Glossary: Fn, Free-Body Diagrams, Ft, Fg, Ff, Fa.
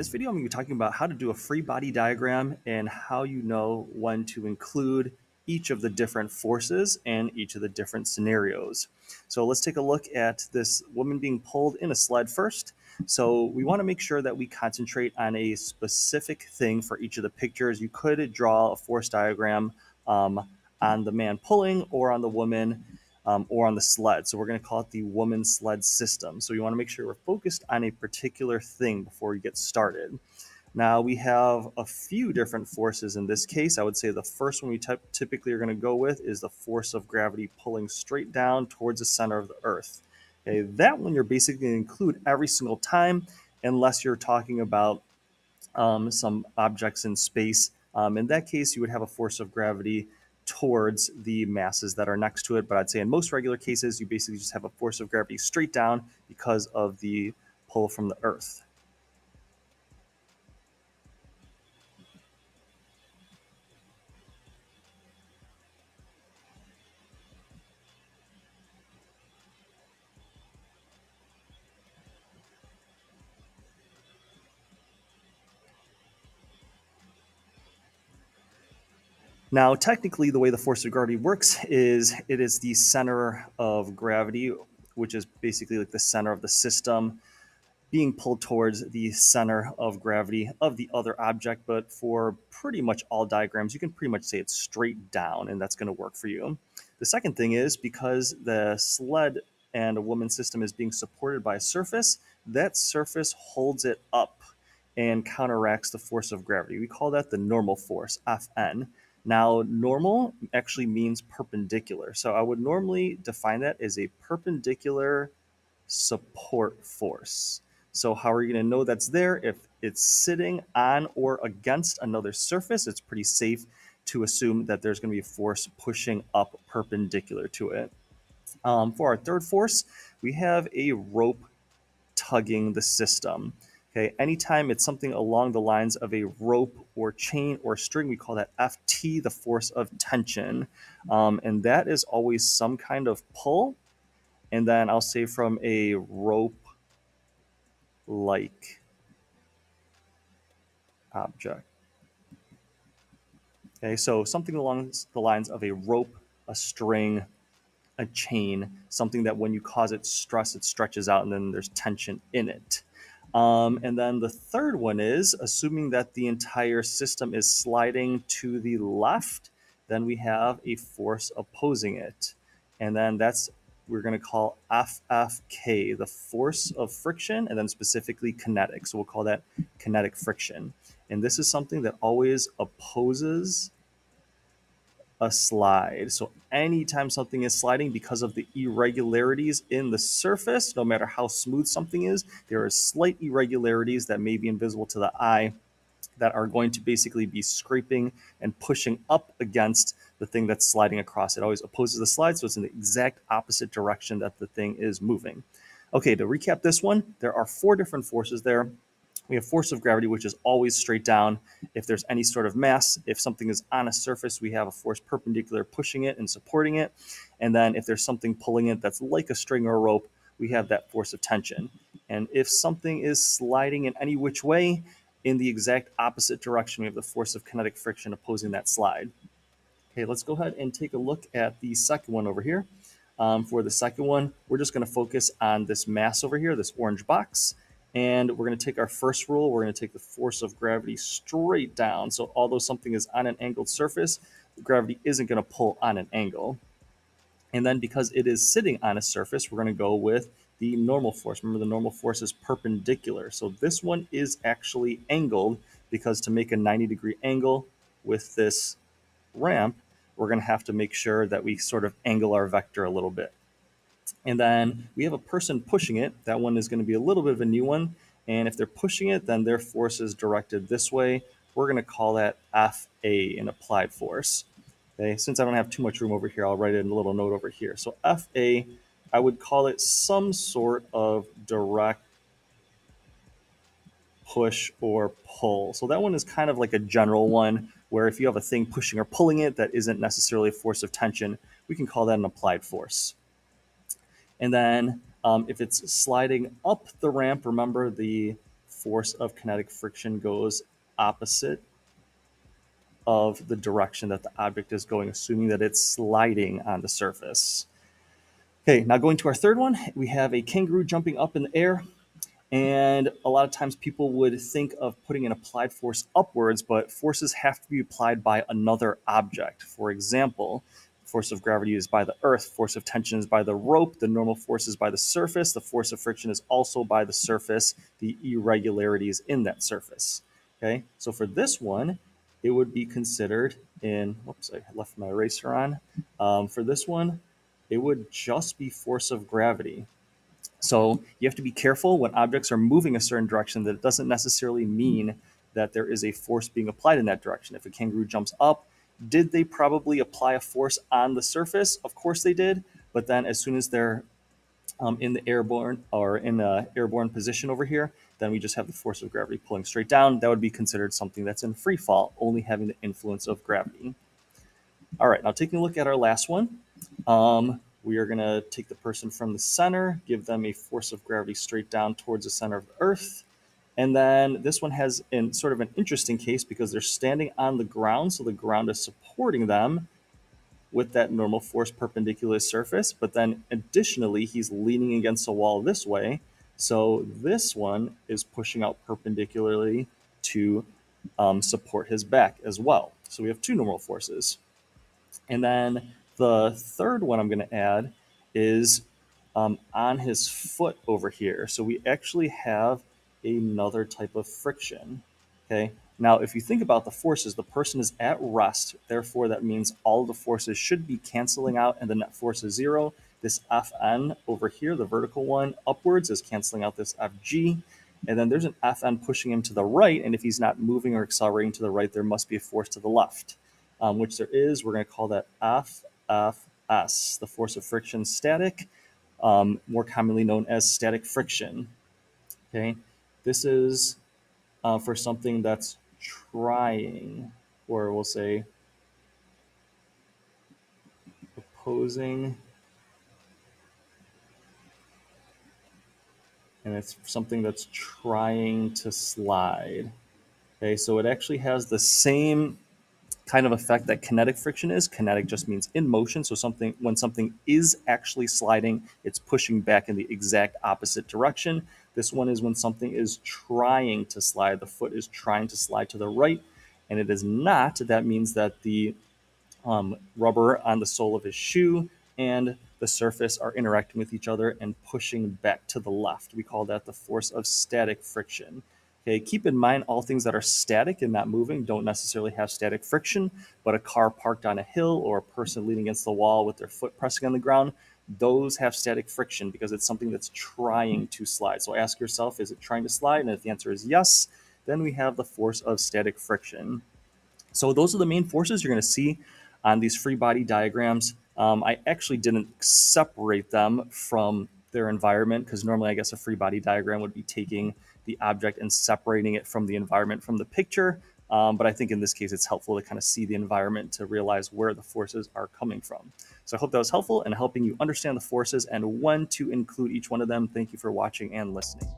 this video, I'm going to be talking about how to do a free body diagram and how you know when to include each of the different forces and each of the different scenarios. So let's take a look at this woman being pulled in a sled first. So we want to make sure that we concentrate on a specific thing for each of the pictures. You could draw a force diagram on the man pulling or on the woman or on the sled. So we're going to call it the woman sled system. So you want to make sure we're focused on a particular thing before you get started. Now we have a few different forces in this case. I would say the first one we typically are going to go with is the force of gravity pulling straight down towards the center of the earth. Okay, that one you're basically going to include every single time unless you're talking about some objects in space. In that case, you would have a force of gravity towards the masses that are next to it. But I'd say in most regular cases, you basically just have a force of gravity straight down because of the pull from the earth. Now, technically, the way the force of gravity works is it is the center of gravity, which is basically like the center of the system, being pulled towards the center of gravity of the other object. But for pretty much all diagrams, you can pretty much say it's straight down, and that's going to work for you. The second thing is because the sled and a woman system is being supported by a surface, that surface holds it up and counteracts the force of gravity. We call that the normal force, Fn. Now, normal actually means perpendicular. So I would normally define that as a perpendicular support force. So how are you going to know that's there? If it's sitting on or against another surface, it's pretty safe to assume that there's going to be a force pushing up perpendicular to it. For our third force, we have a rope tugging the system. Okay, anytime it's something along the lines of a rope or chain or string, we call that Ft, the force of tension. And that is always some kind of pull. And then I'll say from a rope-like object. Okay, so something along the lines of a rope, a string, a chain, something that when you cause it stress, it stretches out and then there's tension in it. And then the third one is, assuming that the entire system is sliding to the left, then we have a force opposing it. And then that's, we're going to call Ffk, the force of friction, and then specifically kinetic. So we'll call that kinetic friction. And this is something that always opposes a slide. So anytime something is sliding, because of the irregularities in the surface, no matter how smooth something is, there are slight irregularities that may be invisible to the eye that are going to basically be scraping and pushing up against the thing that's sliding across. It always opposes the slide, so it's in the exact opposite direction that the thing is moving. Okay, to recap this one, there are four different forces there. We have force of gravity, which is always straight down. If there's any sort of mass, if something is on a surface, we have a force perpendicular pushing it and supporting it. And then if there's something pulling it that's like a string or a rope, we have that force of tension. And if something is sliding in any which way, in the exact opposite direction, we have the force of kinetic friction opposing that slide. Okay, let's go ahead and take a look at the second one over here. For the second one, we're just going to focus on this mass over here, this orange box. And we're going to take our first rule. We're going to take the force of gravity straight down. So although something is on an angled surface, the gravity isn't going to pull on an angle. And then because it is sitting on a surface, we're going to go with the normal force. Remember, the normal force is perpendicular. So this one is actually angled because to make a 90-degree angle with this ramp, we're going to have to make sure that we sort of angle our vector a little bit. And then we have a person pushing it. That one is going to be a little bit of a new one. And if they're pushing it, then their force is directed this way. We're going to call that Fa, an applied force. Okay, since I don't have too much room over here, I'll write it in a little note over here. So Fa, I would call it some sort of direct push or pull. So that one is kind of like a general one where if you have a thing pushing or pulling it that isn't necessarily a force of tension, we can call that an applied force. And then if it's sliding up the ramp, remember the force of kinetic friction goes opposite of the direction that the object is going, assuming that it's sliding on the surface. Okay, now going to our third one, we have a kangaroo jumping up in the air. And a lot of times people would think of putting an applied force upwards, but forces have to be applied by another object. For example, force of gravity is by the earth, force of tension is by the rope, the normal force is by the surface, the force of friction is also by the surface, the irregularities in that surface. Okay, so for this one, it would be considered in, whoops, I left my eraser on. For this one, it would just be force of gravity. So you have to be careful when objects are moving a certain direction that it doesn't necessarily mean that there is a force being applied in that direction. If a kangaroo jumps up, did they probably apply a force on the surface? Of course they did. But then as soon as they're in the airborne or in an airborne position over here, then we just have the force of gravity pulling straight down. That would be considered something that's in free fall, only having the influence of gravity. All right, now taking a look at our last one. We are going to take the person from the center, give them a force of gravity straight down towards the center of the earth. And then this one has sort of an interesting case because they're standing on the ground. So the ground is supporting them with that normal force perpendicular surface. But then additionally, he's leaning against a wall this way. So this one is pushing out perpendicularly to support his back as well. So we have two normal forces. And then the third one I'm going to add is on his foot over here. So we actually have another type of friction. Okay. Now, if you think about the forces, the person is at rest. Therefore, that means all the forces should be canceling out and the net force is zero. This Fn over here, the vertical one upwards, is canceling out this Fg. And then there's an Fn pushing him to the right. And if he's not moving or accelerating to the right, there must be a force to the left, which there is. We're going to call that Fs, the force of friction static, more commonly known as static friction. Okay, this is for something that's trying, or we'll say opposing, and it's something that's trying to slide. Okay, so it actually has the same kind of effect that kinetic friction is. Kinetic just means in motion. So something, when something is actually sliding, it's pushing back in the exact opposite direction. This one is when something is trying to slide. The foot is trying to slide to the right, and it is not. That means that the rubber on the sole of his shoe and the surface are interacting with each other and pushing back to the left. We call that the force of static friction. Okay, keep in mind all things that are static and not moving don't necessarily have static friction, but a car parked on a hill or a person leaning against the wall with their foot pressing on the ground, those have static friction because it's something that's trying to slide. So ask yourself, is it trying to slide? And if the answer is yes, then we have the force of static friction. So those are the main forces you're going to see on these free body diagrams. I actually didn't separate them from their environment because normally I guess a free body diagram would be taking the object and separating it from the environment from the picture. But I think in this case, it's helpful to kind of see the environment to realize where the forces are coming from. So I hope that was helpful in helping you understand the forces and when to include each one of them. Thank you for watching and listening.